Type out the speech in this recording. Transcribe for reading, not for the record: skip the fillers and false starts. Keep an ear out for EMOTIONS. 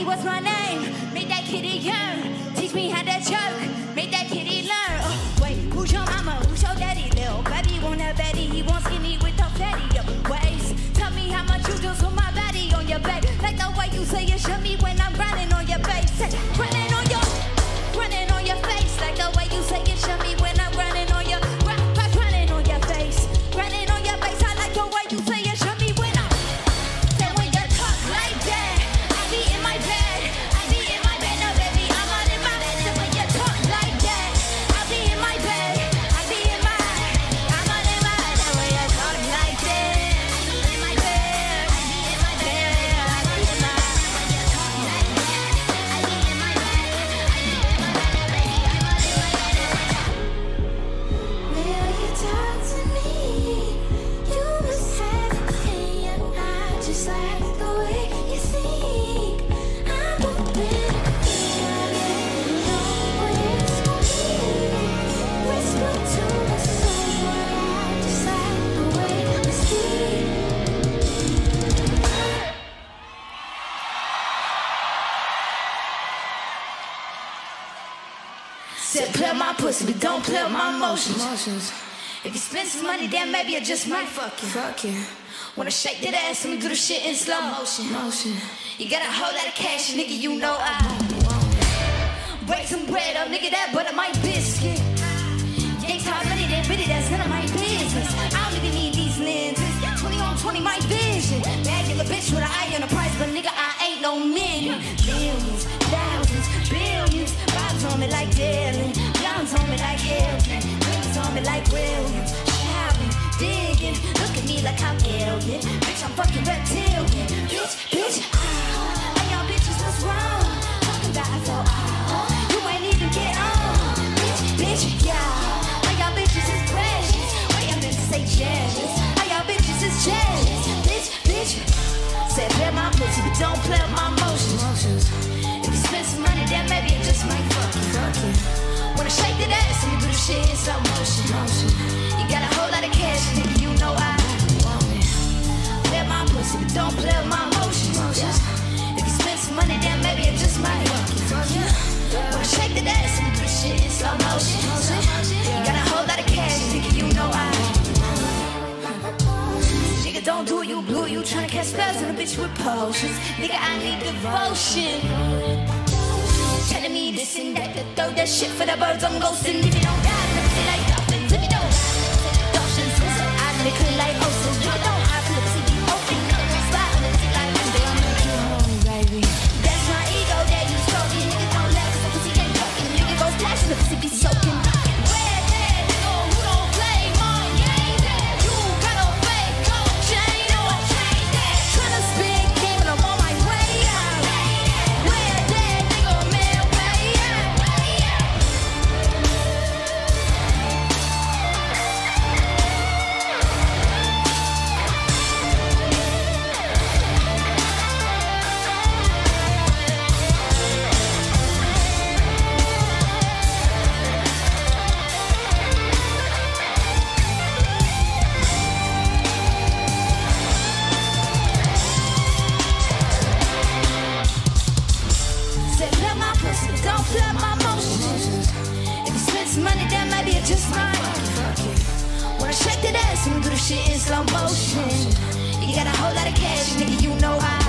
Daddy, what's my name? Make that kitty yearn. Teach me how to choke. Make that kitty learn. Oh, wait, who's your mama? Who's your daddy? Lil' baby want that Betty. He wants skinny with no fatty. Yo, waist. Tell me how much you do for my body on your back. Like the way you say it, shut me when I'm grinding on your face. Running on your, running on your face. Like the way you say it, shut me when I'm grinding on your face. Said play my pussy, but don't play my emotions. If you spend some money, then maybe I just might fuck you. Fuck you. Wanna shake that ass, let me do the shit in slow motion. You got a whole lot of cash, nigga, you know I break some bread up, nigga, that butter my biscuit. Yanks hard money, that bitty, that's none of my business. I don't even need these lenses. 20 on 20, my vision. Bad little bitch with an eye on the price, but nigga, I ain't no million. Millions, thousands, billions. Bob's on me like Dylan, Blonde's on me like Elton, Biggs on me like Williams. Shopping, digging, look at me like I'm alien. Bitch, I'm fucking reptilian. Bitch, bitch, ah. And y'all bitches, what's wrong? Talking about it so ah. You ain't even get on. Bitch, bitch, yeah. And y'all bitches is precious. Wait, I meant to say jealous. And y'all bitches is jealous. Bitch, bitch. Said play my pussy, but don't play my emotions. Spend some money, then maybe I just might fuck you. Wanna shake that ass, and you do the shit in slow motion. You got a whole lot of cash, nigga, you know I want it. Play my pussy, but don't play my emotions. If you spend some money, then maybe I just might fuck you. Wanna shake that ass, and you do the shit in slow motion. You got a whole lot of cash, nigga, you know I want it. Nigga, don't do it, you blew it, you tryna catch spells on a bitch with potions. Nigga, I need devotion. Telling me this and that, to throw that shit for the birds, I'm ghosting. If you don't die, flip like dolphins. If you don't, dolphins, so I lick it like oceans. If you don't, I flip it, you open up, slide on the seat like I'm down. Baby, that's my ego that you stroking. Nigga, don't laugh, cause the pussy ain't talking. Nigga, go splash, the pussy be soaking. Red head, nigga, who don't play my game? You got no fake gold chain, no, I change that. Tryna spin game, and I'm on my way out. Red head, nigga, man. Wanna shake that ass and do the shit in slow motion. You got a whole lot of cash, nigga, you know how.